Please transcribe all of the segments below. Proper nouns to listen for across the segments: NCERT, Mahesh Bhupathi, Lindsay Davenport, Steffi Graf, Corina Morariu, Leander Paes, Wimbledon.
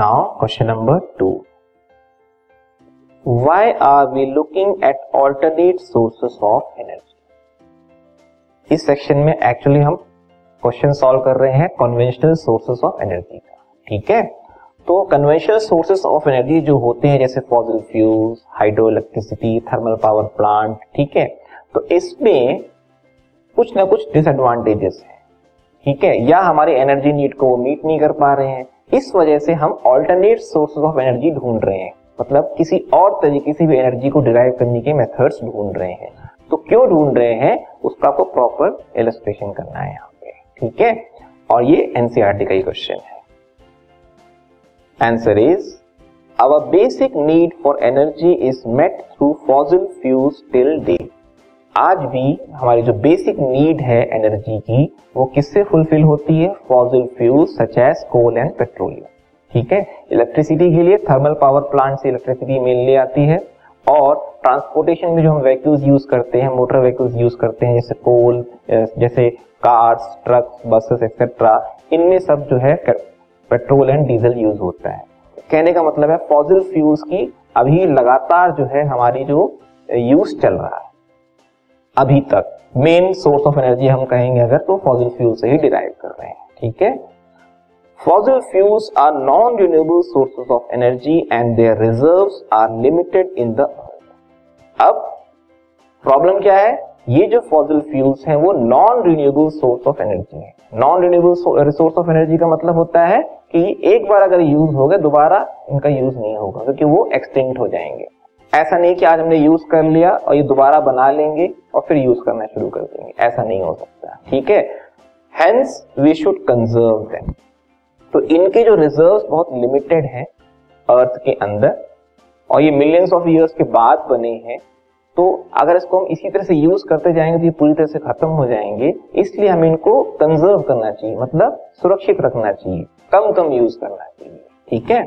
Now question number 2. Why are we looking at alternate sources of energy? इस section में actually हम question solve कर रहे हैं कन्वेंशनल सोर्सेस ऑफ एनर्जी का, ठीक है। तो कन्वेंशनल सोर्सेस ऑफ एनर्जी जो होते हैं जैसे fossil fuels, hydro electricity, thermal power plant, ठीक है। तो इसमें कुछ ना कुछ डिसएडवांटेजेस है, ठीक है, या हमारे एनर्जी नीड को वो मीट नहीं कर पा रहे हैं। इस वजह से हम ऑल्टरनेट सोर्सेस ऑफ एनर्जी ढूंढ रहे हैं, मतलब किसी और तरीके से भी एनर्जी को डिराइव करने के मेथड्स ढूंढ रहे हैं। तो क्यों ढूंढ रहे हैं उसका आपको प्रॉपर इलस्ट्रेशन करना है यहाँ पे, ठीक है। और ये एनसीईआरटी का ही क्वेश्चन है। Answer is our basic need for energy is met through fossil fuels till date. आज भी हमारी जो बेसिक नीड है एनर्जी की वो किससे फुलफिल होती है? Fossil fuels such as coal and petroleum, ठीक है। इलेक्ट्रिसिटी के लिए थर्मल पावर प्लांट से इलेक्ट्रिसिटी मिलने आती है, और ट्रांसपोर्टेशन में जो हम व्हीकल्स यूज करते हैं, मोटर व्हीकल्स यूज करते हैं जैसे कोल, जैसे कार्स, ट्रक्स, बसेस एक्सेट्रा, इनमें सब जो है पेट्रोल एंड डीजल यूज होता है। कहने का मतलब है फॉसिल फ्यूल्स की अभी लगातार जो है हमारी जो यूज चल रहा है अभी तक, मेन सोर्स ऑफ एनर्जी हम कहेंगे अगर तो फॉसिल फ्यूल से ही डिराइव कर रहे हैं, ठीक है। Fossil fuels are non-renewable sources of energy and their reserves are limited in the earth. अब प्रॉब्लम क्या है? ये जो फॉसिल फ्यूल्स हैं वो non renewable source of energy है। Non renewable resource of energy का मतलब होता है कि एक बार अगर यूज हो गए दोबारा इनका यूज नहीं होगा, क्योंकि वो एक्सटिंक्ट हो जाएंगे। ऐसा नहीं कि आज हमने यूज कर लिया और ये दोबारा बना लेंगे और फिर यूज करना शुरू कर देंगे, ऐसा नहीं हो सकता, ठीक है। Hence we should conserve them. तो इनके जो रिजर्व्स बहुत लिमिटेड हैं अर्थ के अंदर, और ये मिलियंस ऑफ ईयर्स के बाद बने हैं, तो अगर इसको हम इसी तरह से यूज करते जाएंगे तो ये पूरी तरह से खत्म हो जाएंगे। इसलिए हमें इनको कंजर्व करना चाहिए, मतलब सुरक्षित रखना चाहिए, कम यूज करना चाहिए, ठीक है।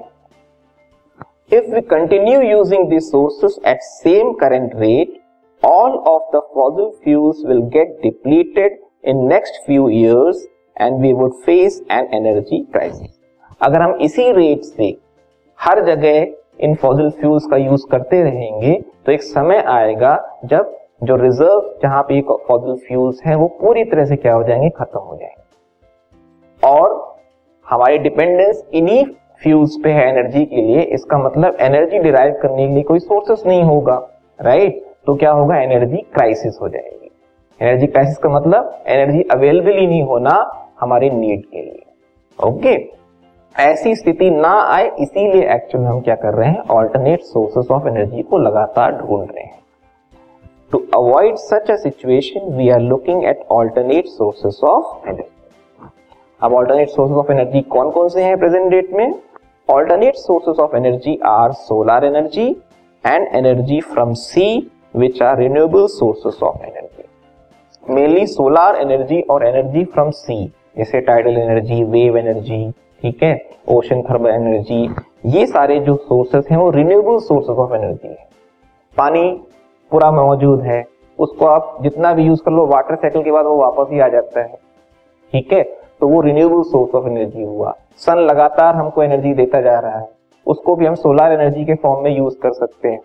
If we continue using this sources at same current rate, all of the fossil fuels will get depleted in next few years and we would face an energy crisis. अगर हम इसी रेट से हर जगह इन फॉसिल फ्यूल्स का use करते रहेंगे तो एक समय आएगा जब जो रिजर्व जहां पे फॉसिल फ्यूल्स हैं वो पूरी तरह से क्या हो जाएंगे? खत्म हो जाएंगे, और हमारी डिपेंडेंस इन्हीं फ्यूल्स पे है एनर्जी के लिए। इसका मतलब एनर्जी डिराइव करने के लिए कोई सोर्सेस नहीं होगा, राइट? तो क्या होगा? एनर्जी क्राइसिस हो जाएगी। एनर्जी क्राइसिस का मतलब एनर्जी अवेलेबल ही नहीं होना हमारी नीड के लिए, ओके। ऐसी स्थिति ना आए इसीलिए एक्चुअली हम क्या कर रहे हैं? ऑल्टरनेट सोर्सेस ऑफ एनर्जी को लगातार ढूंढ रहे हैं। To avoid such a situation we are looking at alternate sources of energy. अब ऑल्टरनेट सोर्सेस ऑफ एनर्जी कौन कौन से हैं प्रेजेंट डेट में? Alternate sources of energy are solar energy and energy from sea which are renewable sources of energy. Mainly solar energy और energy from sea जैसे tidal energy, wave energy, ठीक है, ocean thermal energy, ये सारे जो sources हैं वो renewable sources of energy है। पानी पूरा मौजूद है, उसको आप जितना भी यूज कर लो, वाटर साइकिल के बाद वो वापस ही आ जाता है, ठीक है। तो वो रिन्यूएबल सोर्स ऑफ एनर्जी हुआ। सन लगातार हमको एनर्जी देता जा रहा है, उसको भी हम सोलर एनर्जी के फॉर्म में यूज कर सकते हैं,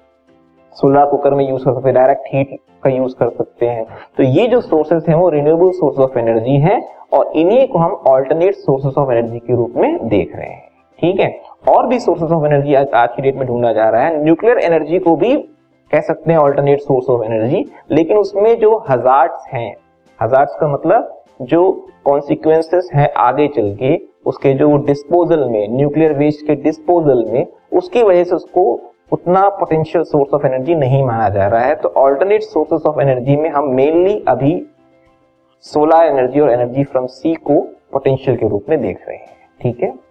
सोलर कुकर में यूज कर सकते हैं, डायरेक्ट हीट का यूज कर सकते हैं। तो ये जो सोर्सेस हैं वो रिन्यूएबल सोर्स ऑफ एनर्जी हैं, और इन्हीं को हम ऑल्टरनेट सोर्सेस ऑफ एनर्जी के रूप में देख रहे हैं, ठीक है। और भी सोर्सेस ऑफ एनर्जी आज की डेट में ढूंढा जा रहा है। न्यूक्लियर एनर्जी को भी कह सकते हैं ऑल्टरनेट सोर्स ऑफ एनर्जी, लेकिन उसमें जो हजार्ड्स हैं, हजार्ड्स का मतलब जो कॉन्सिक्वेंसेस हैं आगे चल के उसके जो डिस्पोजल में, न्यूक्लियर वेस्ट के डिस्पोजल में, उसकी वजह से उसको उतना पोटेंशियल सोर्स ऑफ एनर्जी नहीं माना जा रहा है। तो ऑल्टरनेट सोर्सेस ऑफ एनर्जी में हम मेनली अभी सोलर एनर्जी और एनर्जी फ्रॉम सी को पोटेंशियल के रूप में देख रहे हैं, ठीक है।